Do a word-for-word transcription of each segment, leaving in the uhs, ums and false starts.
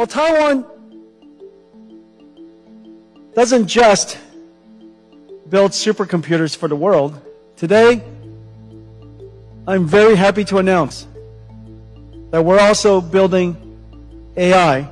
Well, Taiwan doesn't just build supercomputers for the world. Today, I'm very happy to announce that we're also building A I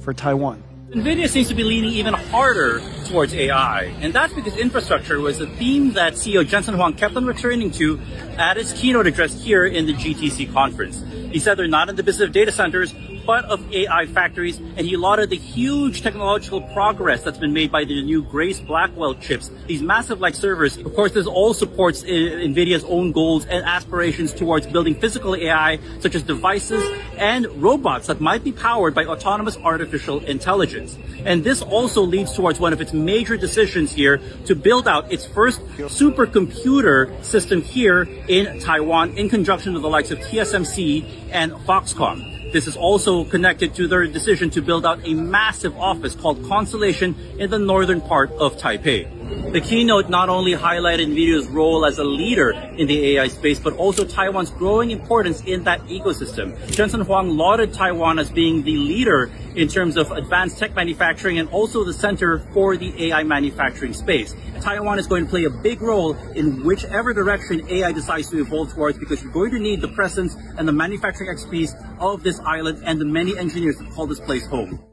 for Taiwan. NVIDIA seems to be leaning even harder towards A I, and that's because infrastructure was a theme that C E O Jensen Huang kept on returning to at his keynote address here in the G T C conference. He said they're not in the business of data centers, but of A I factories, and he lauded the huge technological progress that's been made by the new Grace Blackwell chips, these massive like servers. Of course, this all supports NVIDIA's own goals and aspirations towards building physical A I, such as devices and robots that might be powered by autonomous artificial intelligence. And this also leads towards one of its major decisions here to build out its first supercomputer system here in Taiwan in conjunction with the likes of T S M C and Foxconn. This is also connected to their decision to build out a massive office called Constellation in the northern part of Taipei. The keynote not only highlighted NVIDIA's role as a leader in the A I space, but also Taiwan's growing importance in that ecosystem. Jensen Huang lauded Taiwan as being the leader in terms of advanced tech manufacturing and also the center for the A I manufacturing space. Taiwan is going to play a big role in whichever direction A I decides to evolve towards, because you're going to need the presence and the manufacturing expertise of this island and the many engineers that call this place home.